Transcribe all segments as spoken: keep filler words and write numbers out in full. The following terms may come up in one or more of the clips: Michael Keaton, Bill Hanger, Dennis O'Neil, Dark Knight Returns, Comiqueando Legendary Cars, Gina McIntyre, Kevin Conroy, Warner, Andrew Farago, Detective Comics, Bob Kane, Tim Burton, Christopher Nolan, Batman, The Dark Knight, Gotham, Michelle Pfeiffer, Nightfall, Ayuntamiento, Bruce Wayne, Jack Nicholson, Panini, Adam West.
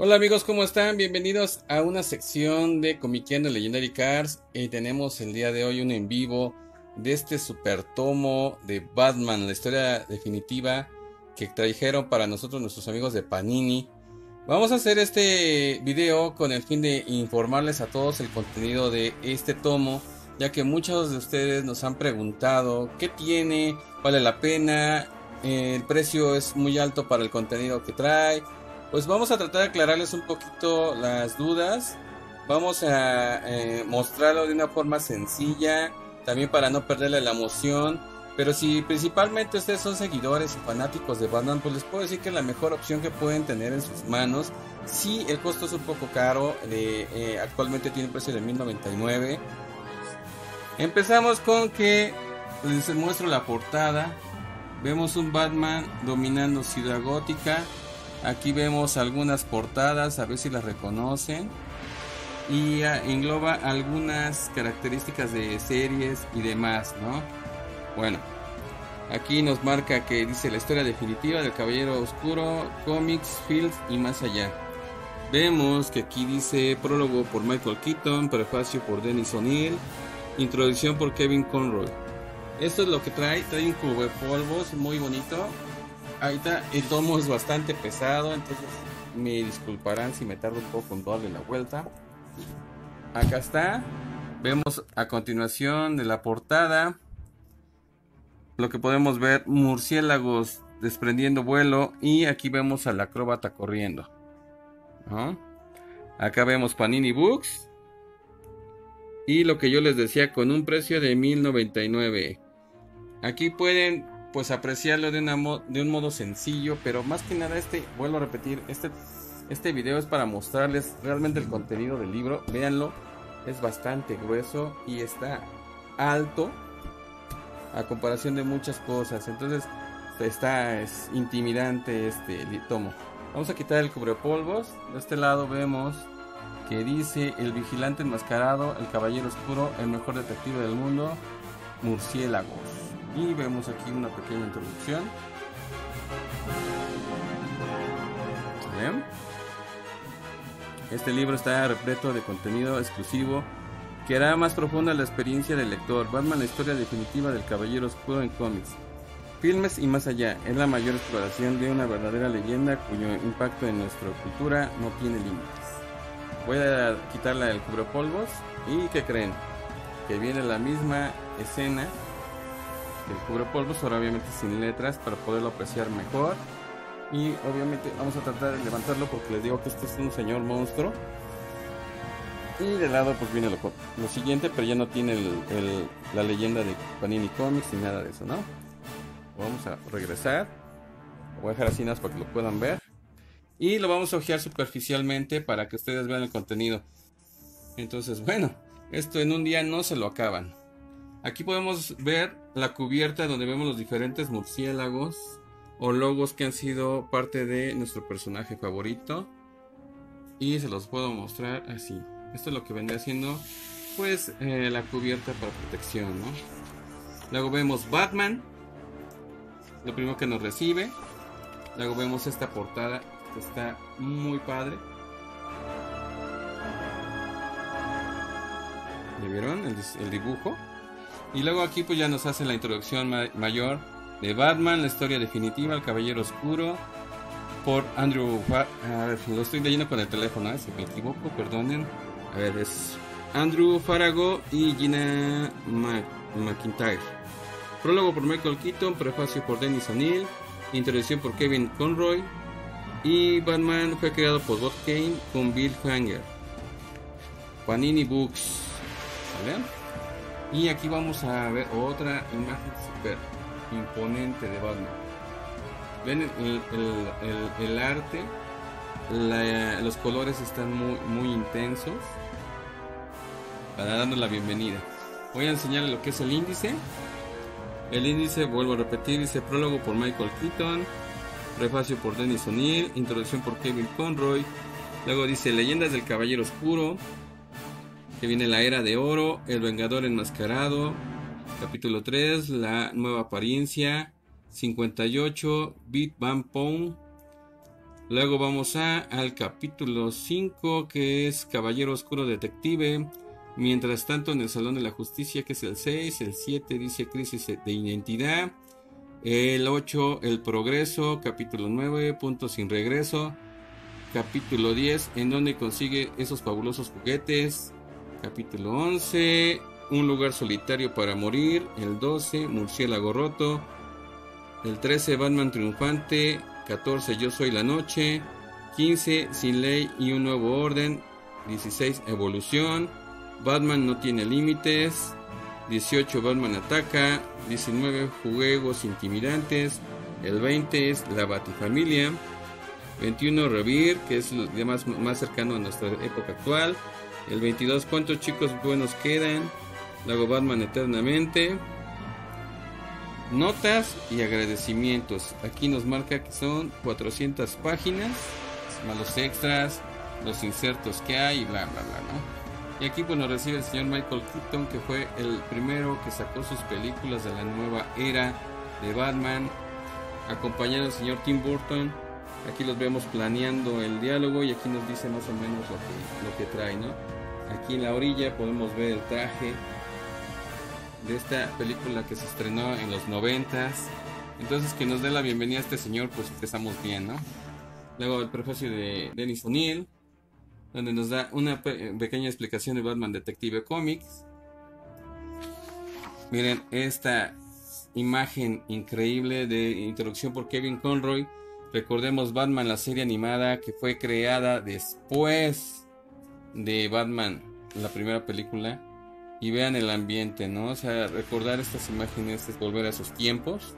Hola amigos, ¿cómo están? Bienvenidos a una sección de Comiqueando Legendary Cars. Y tenemos el día de hoy un en vivo de este super tomo de Batman, la historia definitiva que trajeron para nosotros nuestros amigos de Panini. Vamos a hacer este video con el fin de informarles a todos el contenido de este tomo, ya que muchos de ustedes nos han preguntado qué tiene, vale la pena, el precio es muy alto para el contenido que trae. Pues vamos a tratar de aclararles un poquito las dudas. Vamos a eh, mostrarlo de una forma sencilla, también para no perderle la emoción. Pero si principalmente ustedes son seguidores y fanáticos de Batman, pues les puedo decir que es la mejor opción que pueden tener en sus manos. Sí, el costo es un poco caro, eh, eh, actualmente tiene un precio de mil noventa y nueve. Empezamos con que les muestro la portada. Vemos un Batman dominando Ciudad Gótica. Aquí vemos algunas portadas, a ver si las reconocen. Y engloba algunas características de series y demás, ¿no? Bueno, aquí nos marca que dice la historia definitiva del Caballero Oscuro, cómics, films y más allá. Vemos que aquí dice prólogo por Michael Keaton, prefacio por Dennis O'Neil, introducción por Kevin Conroy. Esto es lo que trae, trae un cubepolvos muy bonito. Ahorita el tomo es bastante pesado, entonces me disculparán si me tardo un poco en darle la vuelta. Acá está. Vemos a continuación de la portada lo que podemos ver: murciélagos desprendiendo vuelo, y aquí vemos al acróbata corriendo, ¿no? Acá vemos Panini Books y lo que yo les decía, con un precio de mil noventa y nueve. Aquí pueden pues apreciarlo de, una mo de un modo sencillo, pero más que nada, este, vuelvo a repetir, este, este video es para mostrarles realmente el contenido del libro. Véanlo, es bastante grueso y está alto a comparación de muchas cosas, entonces está es intimidante este tomo. Vamos a quitar el cubrepolvos. De este lado vemos que dice el vigilante enmascarado, el caballero oscuro, el mejor detective del mundo, murciélagos. Y vemos aquí una pequeña introducción. ¿Ven? Este libro está repleto de contenido exclusivo que hará más profunda la experiencia del lector. Batman, la historia definitiva del Caballero Oscuro en cómics, filmes y más allá. Es la mayor exploración de una verdadera leyenda cuyo impacto en nuestra cultura no tiene límites. Voy a quitarla el cubrepolvos. ¿Y qué creen? Que viene la misma escena. El cubrepolvos, ahora obviamente sin letras, para poderlo apreciar mejor. Y obviamente vamos a tratar de levantarlo, porque les digo que este es un señor monstruo. Y de lado pues viene lo, lo siguiente, pero ya no tiene el, el, la leyenda de Panini Comics ni nada de eso, ¿no? Vamos a regresar. Lo voy a dejar así nada para que lo puedan ver. Y lo vamos a hojear superficialmente para que ustedes vean el contenido. Entonces, bueno, esto en un día no se lo acaban. Aquí podemos ver la cubierta donde vemos los diferentes murciélagos o logos que han sido parte de nuestro personaje favorito. Y se los puedo mostrar así. Esto es lo que vendría siendo pues eh, la cubierta para protección, ¿no? Luego vemos Batman, lo primero que nos recibe. Luego vemos esta portada que está muy padre. ¿Ya vieron el, el dibujo? Y luego aquí pues ya nos hace la introducción ma mayor de Batman, la historia definitiva, el Caballero Oscuro, por Andrew Farago. A ver, lo estoy leyendo con el teléfono, ¿eh? Si me equivoco, perdonen. A ver, es Andrew Farago y Gina McIntyre. Prólogo por Michael Keaton, prefacio por Dennis O'Neil, introducción por Kevin Conroy. Y Batman fue creado por Bob Kane con Bill Hanger. Panini Books, ¿vale? Y aquí vamos a ver otra imagen super imponente de Batman. Ven el, el, el, el arte, la, los colores están muy, muy intensos. Para darnos la bienvenida, voy a enseñarles lo que es el índice. El índice, vuelvo a repetir, dice prólogo por Michael Keaton, prefacio por Dennis O'Neil, introducción por Kevin Conroy. Luego dice leyendas del Caballero Oscuro, que viene la Era de Oro, el Vengador Enmascarado, capítulo tres, la nueva apariencia, cincuenta y ocho, Big Bang Pound, Luego vamos a, al capítulo cinco, que es Caballero Oscuro Detective. Mientras tanto, en el Salón de la Justicia, que es el seis, el siete dice Crisis de Identidad, el ocho, El Progreso, capítulo nueve, Punto Sin Regreso, capítulo diez, en donde consigue esos fabulosos juguetes, capítulo once, Un Lugar Solitario para Morir, el doce, Murciélago Roto, el trece, Batman Triunfante, catorce, Yo Soy la Noche, quince, Sin Ley y un Nuevo Orden, dieciséis, Evolución, Batman No Tiene Límites, dieciocho, Batman Ataca, diecinueve, Juegos Intimidantes, el veinte es La Batifamilia, veintiuno, Revir, que es lo más, más cercano a nuestra época actual, el veintidós, ¿Cuántos Chicos Buenos Quedan?, luego Batman Eternamente. Notas y agradecimientos. Aquí nos marca que son cuatrocientas páginas, más los extras, los insertos que hay y bla bla bla, ¿no? Y aquí pues nos recibe el señor Michael Keaton, que fue el primero que sacó sus películas de la nueva era de Batman, acompañado del señor Tim Burton. Aquí los vemos planeando el diálogo y aquí nos dice más o menos lo que, lo que trae, ¿no? Aquí en la orilla podemos ver el traje de esta película que se estrenó en los noventas. Entonces, que nos dé la bienvenida a este señor, pues empezamos bien, ¿no? Luego el prefacio de Dennis O'Neil, donde nos da una pe pequeña explicación de Batman Detective Comics. Miren esta imagen increíble de introducción por Kevin Conroy. Recordemos Batman, la serie animada que fue creada después de Batman, la primera película. Y vean el ambiente, ¿no? O sea, recordar estas imágenes es volver a esos tiempos.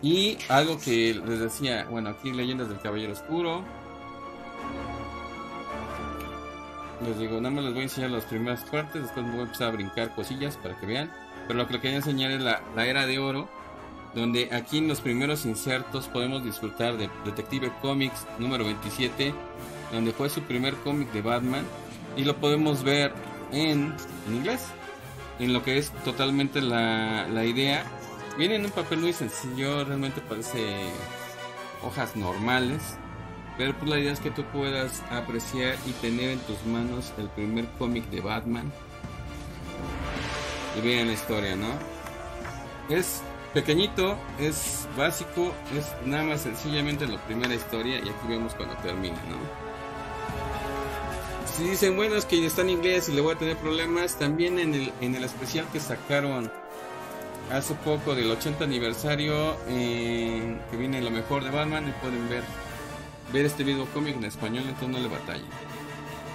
Y algo que les decía, bueno, aquí Leyendas del Caballero Oscuro. Les digo, nada más les voy a enseñar las primeras partes, después me voy a empezar a brincar cosillas para que vean. Pero lo que les quería enseñar es la, la Era de Oro, donde aquí en los primeros insertos podemos disfrutar de Detective Comics número veintisiete, donde fue su primer cómic de Batman. Y lo podemos ver En, en inglés, en lo que es totalmente la, la idea. Viene en un papel muy sencillo, realmente parece hojas normales, pero pues la idea es que tú puedas apreciar y tener en tus manos el primer cómic de Batman. Y miren la historia, ¿no? Es pequeñito, es básico, es nada más sencillamente la primera historia. Y aquí vemos cuando termina, ¿no? Si dicen, bueno, es que está en inglés y le voy a tener problemas, también en el, en el especial que sacaron hace poco del ochenta aniversario, eh, que viene lo mejor de Batman, y pueden ver ver este video cómic en español, entonces no le batallen.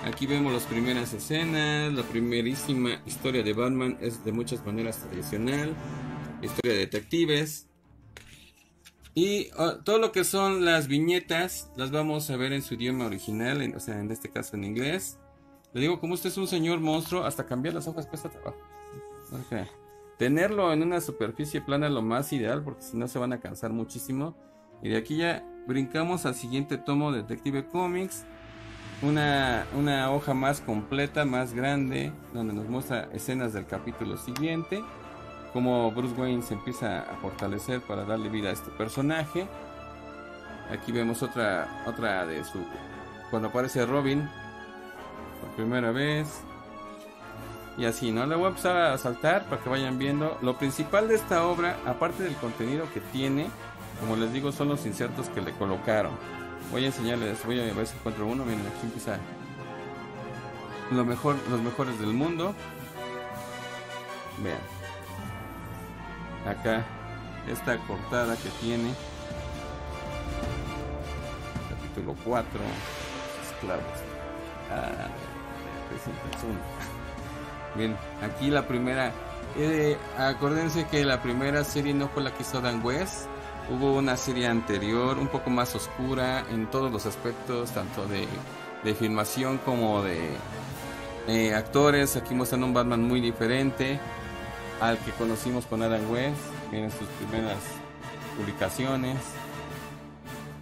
Aquí vemos las primeras escenas, la primerísima historia de Batman es de muchas maneras tradicional, historia de detectives. Y uh, todo lo que son las viñetas las vamos a ver en su idioma original, en, o sea, en este caso en inglés. Le digo, como usted es un señor monstruo, hasta cambiar las hojas cuesta trabajo. Okay. Tenerlo en una superficie plana es lo más ideal, porque si no se van a cansar muchísimo. Y de aquí ya brincamos al siguiente tomo de Detective Comics. Una, una hoja más completa, más grande, donde nos muestra escenas del capítulo siguiente, como Bruce Wayne se empieza a fortalecer para darle vida a este personaje. Aquí vemos otra otra de su, cuando aparece Robin por primera vez. Y así, ¿no? Le voy a empezar a saltar para que vayan viendo. Lo principal de esta obra, aparte del contenido que tiene, como les digo, son los insertos que le colocaron. Voy a enseñarles, voy a ver si encuentro uno. Miren, aquí empieza lo mejor, los mejores del mundo. Vean. Acá, esta cortada que tiene. Capítulo cuatro. Esclavos. Ah, bien, aquí la primera. Eh, acuérdense que la primera serie no fue la que hizo Adam West. Hubo una serie anterior, un poco más oscura en todos los aspectos, tanto de, de filmación como de eh, actores. Aquí muestran un Batman muy diferente al que conocimos con Adam West. Miren sus primeras publicaciones.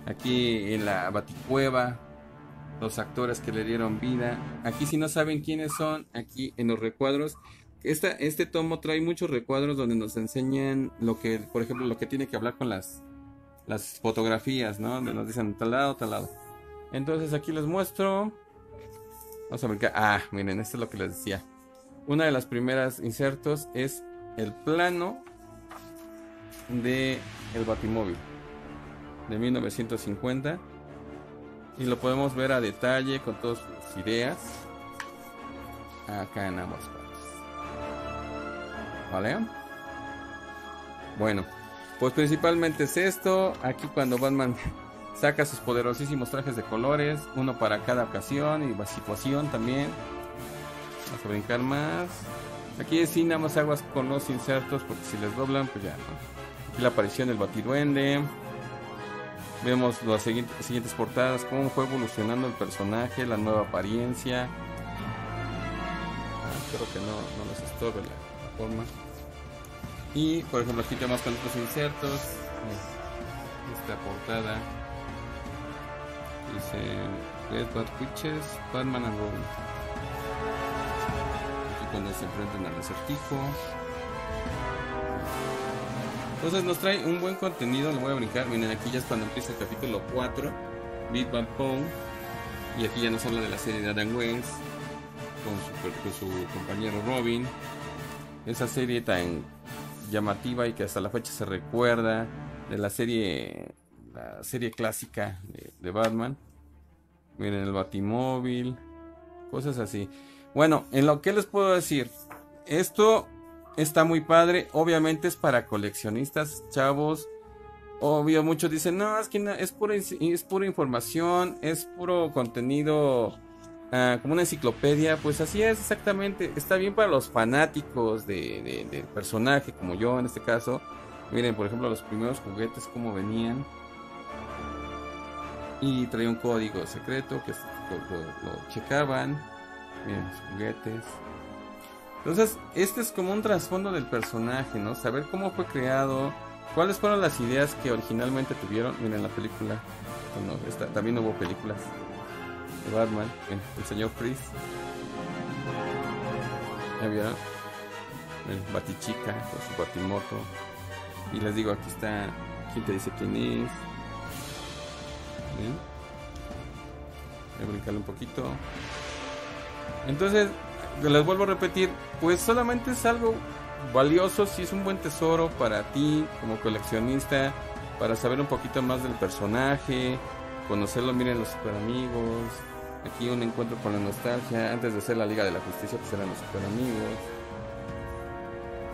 Aquí en la Baticueva, los actores que le dieron vida. Aquí, si no saben quiénes son, aquí en los recuadros. Esta, este tomo trae muchos recuadros donde nos enseñan lo que, por ejemplo, lo que tiene que hablar con las las fotografías, ¿no? Donde nos dicen tal lado, tal lado. Entonces aquí les muestro. Vamos a ver qué. Ah, miren, esto es lo que les decía. Una de las primeras insertos es el plano de el Batimóvil de mil novecientos cincuenta. Y lo podemos ver a detalle con todas sus ideas. Acá en ambas partes. ¿Vale? Bueno, pues principalmente es esto. Aquí cuando Batman saca sus poderosísimos trajes de colores. Uno para cada ocasión y situación también. Vamos a brincar más. Aquí sí nada más aguas con los insertos, porque si les doblan, pues ya no. Aquí la aparición del Batiduende. Vemos las siguientes portadas, cómo fue evolucionando el personaje, la nueva apariencia. Ah, espero que no, no nos estorbe la forma. Y por ejemplo aquí tenemos con otros insertos. Esta portada dice Red Bat Witches, Batman and Robin. Aquí cuando se enfrentan al Acertijo. Entonces nos trae un buen contenido, lo voy a brincar. Miren, aquí ya es cuando empieza el capítulo cuatro, Beat Bang Pow. Y aquí ya nos habla de la serie de Adam West con su, con su compañero Robin. Esa serie tan llamativa y que hasta la fecha se recuerda, de la serie, la serie clásica de, de Batman. Miren, el Batimóvil, cosas así. Bueno, en lo que les puedo decir, esto está muy padre, obviamente es para coleccionistas, chavos. Obvio, muchos dicen, no, es que no, es, pura, es pura información, es puro contenido, uh, como una enciclopedia. Pues así es, exactamente, está bien para los fanáticos de, de, del personaje, como yo en este caso. Miren, por ejemplo, los primeros juguetes, cómo venían. Y traía un código secreto que lo, lo, lo checaban. Miren, los juguetes. Entonces, este es como un trasfondo del personaje, ¿no? Saber cómo fue creado, cuáles fueron las ideas que originalmente tuvieron. Miren la película, bueno, esta, también hubo películas de Batman, miren, el señor Freeze. ¿Ya vieron? Miren, Batichica con su Batimoto. Y les digo, aquí está, aquí te dice quién es. ¿Ven? Voy a brincarle un poquito. Entonces, les vuelvo a repetir, pues solamente es algo valioso, si es un buen tesoro para ti como coleccionista, para saber un poquito más del personaje, conocerlo. Miren, los super amigos, aquí un encuentro con la nostalgia, antes de ser la Liga de la Justicia pues eran los super amigos.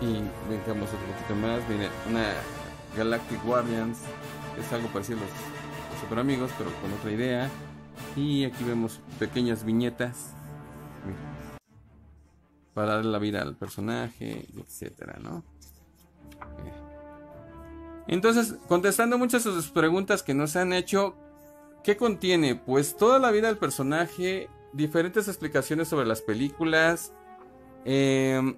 Y vengamos otro poquito más, miren, una Galactic Guardians, es algo parecido a los, los super amigos pero con otra idea. Y aquí vemos pequeñas viñetas, miren, para darle la vida al personaje, etcétera, ¿no? Entonces, contestando muchas de sus preguntas que nos han hecho, ¿qué contiene? Pues toda la vida del personaje, diferentes explicaciones sobre las películas, eh,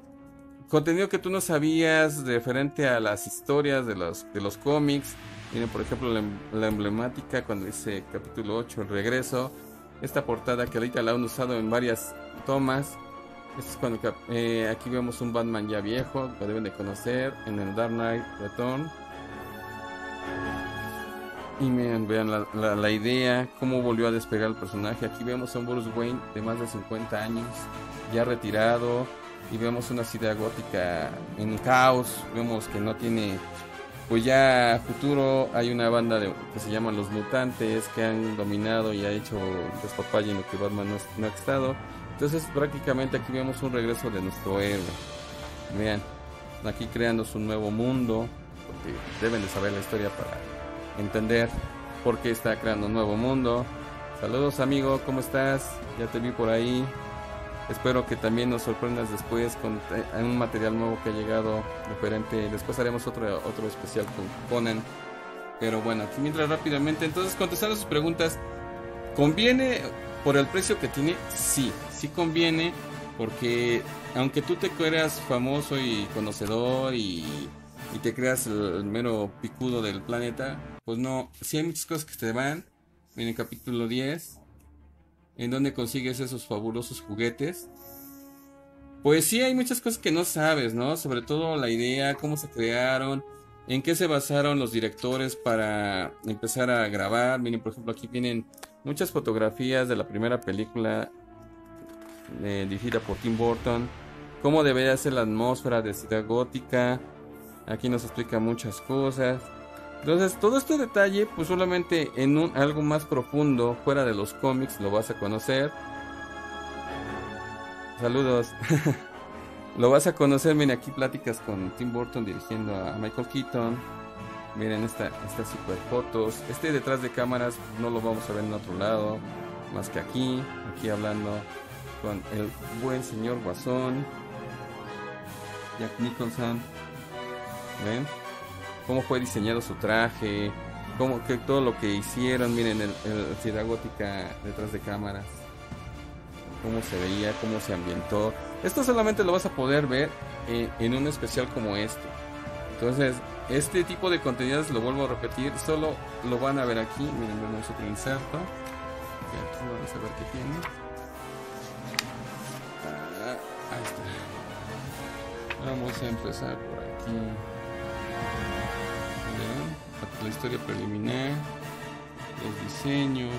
contenido que tú no sabías referente a las historias de los, de los cómics. Miren, por ejemplo, la, la emblemática cuando dice capítulo ocho, el regreso. Esta portada que ahorita la han usado en varias tomas. Esto es cuando eh, aquí vemos un Batman ya viejo, lo deben de conocer, en el Dark Knight Returns. Y miren, vean la, la, la idea, cómo volvió a despegar el personaje. Aquí vemos a un Bruce Wayne de más de cincuenta años, ya retirado. Y vemos una ciudad gótica en caos, vemos que no tiene pues ya futuro. Hay una banda de, que se llaman Los Mutantes, que han dominado y ha hecho despapalle en lo que Batman no, no ha estado. Entonces prácticamente aquí vemos un regreso de nuestro héroe. Vean, aquí creando su nuevo mundo, porque deben de saber la historia para entender por qué está creando un nuevo mundo. Saludos amigo, ¿cómo estás? Ya te vi por ahí. Espero que también nos sorprendas después con un material nuevo que ha llegado diferente. Después haremos otro, otro especial con Conan. Pero bueno, aquí mientras rápidamente, entonces contestando sus preguntas, ¿conviene por el precio que tiene? Sí, sí conviene, porque aunque tú te creas famoso y conocedor y, y te creas el, el mero picudo del planeta, pues no, sí hay muchas cosas que te van. En el capítulo diez, en donde consigues esos fabulosos juguetes, pues sí hay muchas cosas que no sabes, ¿no? Sobre todo la idea, cómo se crearon, ¿En qué se basaron los directores para empezar a grabar? Miren, por ejemplo, aquí vienen muchas fotografías de la primera película eh, dirigida por Tim Burton. Cómo debería ser la atmósfera de Ciudad Gótica. Aquí nos explica muchas cosas. Entonces, todo este detalle, pues solamente en un, algo más profundo, fuera de los cómics, lo vas a conocer. Saludos. Lo vas a conocer, miren, aquí pláticas con Tim Burton dirigiendo a Michael Keaton. Miren esta, estas super fotos. Este detrás de cámaras no lo vamos a ver en otro lado, más que aquí. Aquí hablando con el buen señor Guasón. Jack Nicholson. ¿Ven? Cómo fue diseñado su traje. Cómo, que, todo lo que hicieron. Miren el, el Ciudad Gótica detrás de cámaras. Cómo se veía, cómo se ambientó. Esto solamente lo vas a poder ver en, en un especial como este. Entonces, este tipo de contenidos, lo vuelvo a repetir, solo lo van a ver aquí. Miren, vamos a otro inserto. Aquí vamos a ver qué tiene. Ah, ahí está. Vamos a empezar por aquí. Bien, la historia preliminar, los diseños.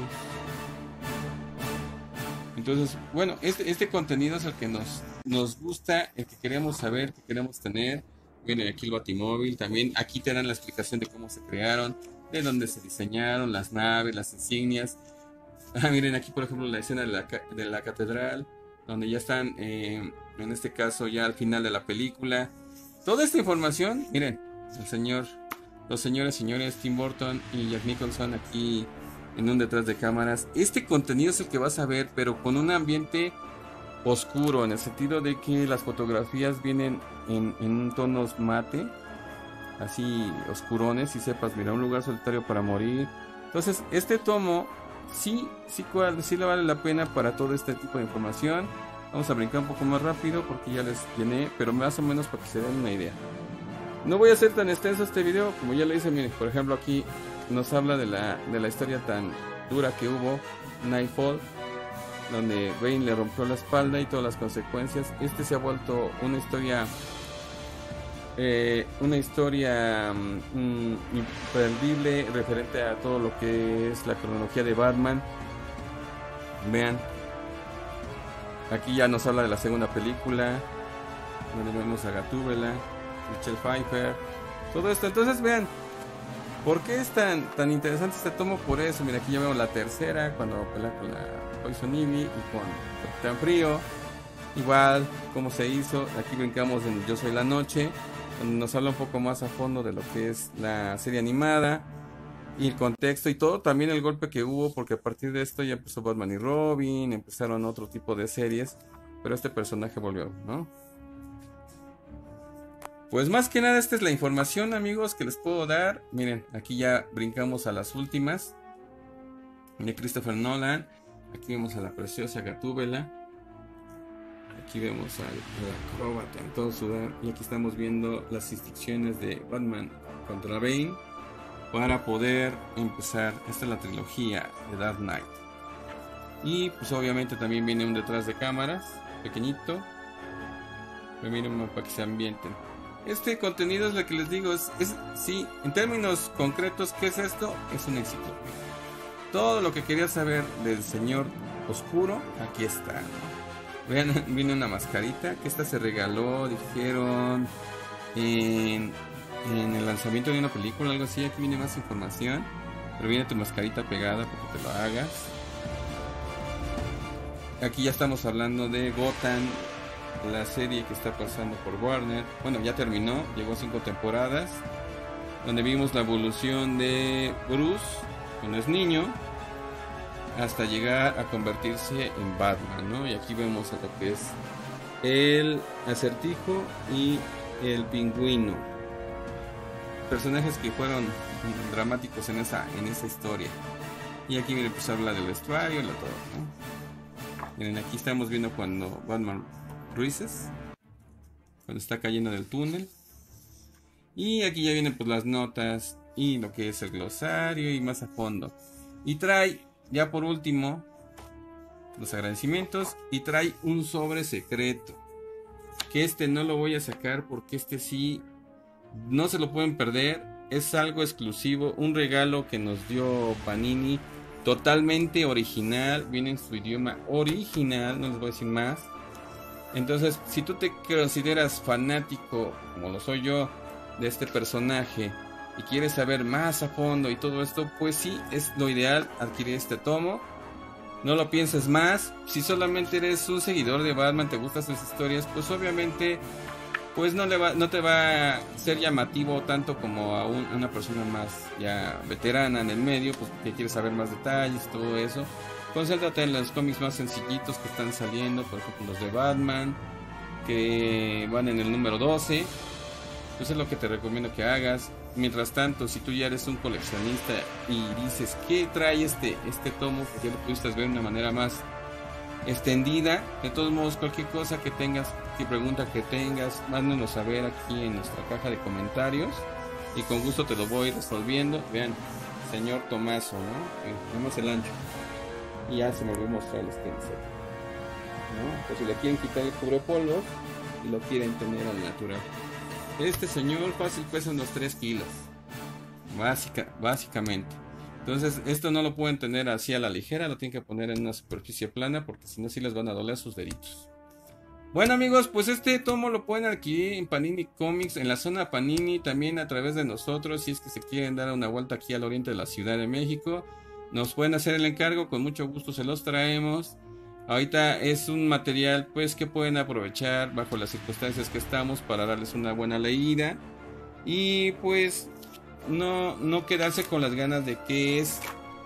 Entonces, bueno, este, este contenido es el que nos, nos gusta, el que queremos saber, que queremos tener. Bueno, aquí el Batimóvil también. Aquí te dan la explicación de cómo se crearon, de dónde se diseñaron, las naves, las insignias. Ah, miren, aquí por ejemplo la escena de la, de la catedral, donde ya están, eh, en este caso, ya al final de la película. Toda esta información, miren, el señor, los señores, señores, Tim Burton y Jack Nicholson aquí. En un detrás de cámaras, este contenido es el que vas a ver, pero con un ambiente oscuro, en el sentido de que las fotografías vienen en, en tonos mate, así oscurones, y sepas, mira, un lugar solitario para morir. Entonces, este tomo sí, sí, sí le vale la pena para todo este tipo de información. Vamos a brincar un poco más rápido porque ya les llené, pero más o menos para que se den una idea. No voy a hacer tan extenso este video, como ya le hice, miren, por ejemplo aquí nos habla de la, de la historia tan dura que hubo, Nightfall, donde Bane le rompió la espalda y todas las consecuencias. Este se ha vuelto una historia eh, una historia mm, imperdible, referente a todo lo que es la cronología de Batman. Vean, aquí ya nos habla de la segunda película, donde vemos a Gatúbela, Michelle Pfeiffer, todo esto. Entonces vean, ¿por qué es tan, tan interesante este tomo? Por eso, mira, aquí ya vemos la tercera, cuando pelea con la Poison Ivy y con Capitán Frío. Igual, cómo se hizo. Aquí brincamos en Yo Soy la Noche, donde nos habla un poco más a fondo de lo que es la serie animada y el contexto y todo. También el golpe que hubo, porque a partir de esto ya empezó Batman y Robin, empezaron otro tipo de series, pero este personaje volvió, ¿no? Pues más que nada, esta es la información, amigos, que les puedo dar. Miren, aquí ya brincamos a las últimas de Christopher Nolan. Aquí vemos a la preciosa Gatúbela. Aquí vemos al acróbata en todo sudar. Y aquí estamos viendo las instrucciones de Batman contra Bane para poder empezar. Esta es la trilogía de Dark Knight. Y pues obviamente también viene un detrás de cámaras pequeñito. Pero miren, para que se ambienten. Este contenido es lo que les digo, es, es sí, en términos concretos, ¿qué es esto? Es una enciclopedia. Todo lo que quería saber del señor oscuro, aquí está. Vean, viene una mascarita, que esta se regaló, dijeron, en, en el lanzamiento de una película, algo así. Aquí viene más información, pero viene tu mascarita pegada para que te lo hagas. Aquí ya estamos hablando de Gotham, la serie que está pasando por Warner. Bueno, ya terminó, llegó a cinco temporadas, donde vimos la evolución de Bruce cuando es niño hasta llegar a convertirse en Batman, ¿no? Y aquí vemos a lo que es el Acertijo y el Pingüino, personajes que fueron dramáticos en esa, en esa historia. Y aquí miren, pues habla del vestuario, la todo, ¿no? Miren, aquí estamos viendo cuando Batman Ruices, cuando está cayendo del túnel. Y aquí ya vienen pues las notas y lo que es el glosario y más a fondo. Y trae ya por último los agradecimientos y trae un sobre secreto, que este no lo voy a sacar porque este sí No se lo pueden perder. Es algo exclusivo, un regalo que nos dio Panini, totalmente original, viene en su idioma original, no les voy a decir más. Entonces, si tú te consideras fanático, como lo soy yo, de este personaje y quieres saber más a fondo y todo esto, pues sí, es lo ideal adquirir este tomo. No lo pienses más. Si solamente eres un seguidor de Batman, te gustan sus historias, pues obviamente pues no, le va, no te va a ser llamativo tanto como a, un, a una persona más ya veterana en el medio, pues que quiere saber más detalles, todo eso. Concéntrate en los cómics más sencillitos que están saliendo, por ejemplo los de Batman, que van en el número doce. Eso es lo que te recomiendo que hagas. Mientras tanto, si tú ya eres un coleccionista y dices ¿qué trae este, este tomo? Que ya lo pudiste ver de una manera más extendida. De todos modos, cualquier cosa que tengas, que pregunta que tengas, mándanos saber aquí en nuestra caja de comentarios y con gusto te lo voy resolviendo. Vean, señor Tomaso, ¿no? Vemos el ancho. Y ya se me volvió a mostrar el stencil, ¿no? Pues si le quieren quitar el cubrepolvo y lo quieren tener al natural. Este señor fácil pesa unos tres kilos. Básica, básicamente. Entonces esto no lo pueden tener así a la ligera. Lo tienen que poner en una superficie plana, porque si no sí les van a doler sus deditos. Bueno amigos, pues este tomo lo pueden adquirir en Panini Comics, en la zona Panini, también a través de nosotros. Si es que se quieren dar una vuelta aquí al oriente de la Ciudad de México, nos pueden hacer el encargo, con mucho gusto se los traemos. Ahorita es un material pues que pueden aprovechar bajo las circunstancias que estamos para darles una buena leída y pues no, no quedarse con las ganas de qué es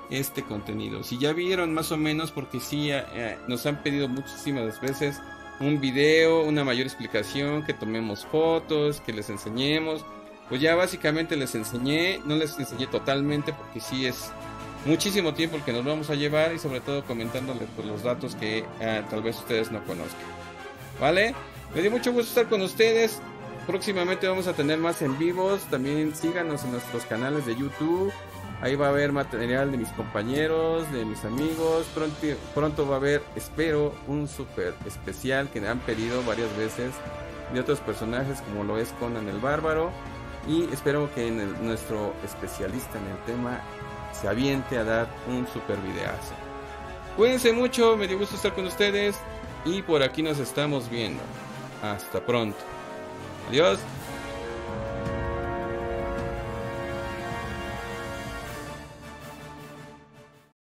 este contenido. Si ya vieron más o menos, porque sí eh, nos han pedido muchísimas veces un video, una mayor explicación, que tomemos fotos, que les enseñemos, pues ya básicamente les enseñé, no les enseñé totalmente porque sí es muchísimo tiempo el que nos vamos a llevar, y sobre todo comentándoles pues, los datos que eh, tal vez ustedes no conozcan. ¿Vale? Me dio mucho gusto estar con ustedes. Próximamente vamos a tener más en vivos. También síganos en nuestros canales de YouTube. Ahí va a haber material de mis compañeros, de mis amigos. Pronto, pronto va a haber, espero, un super especial que me han pedido varias veces de otros personajes, como lo es Conan el Bárbaro. Y espero que en el, nuestro especialista en el tema se aviente a dar un super videazo. Cuídense mucho, me dio gusto estar con ustedes y por aquí nos estamos viendo. Hasta pronto. Adiós.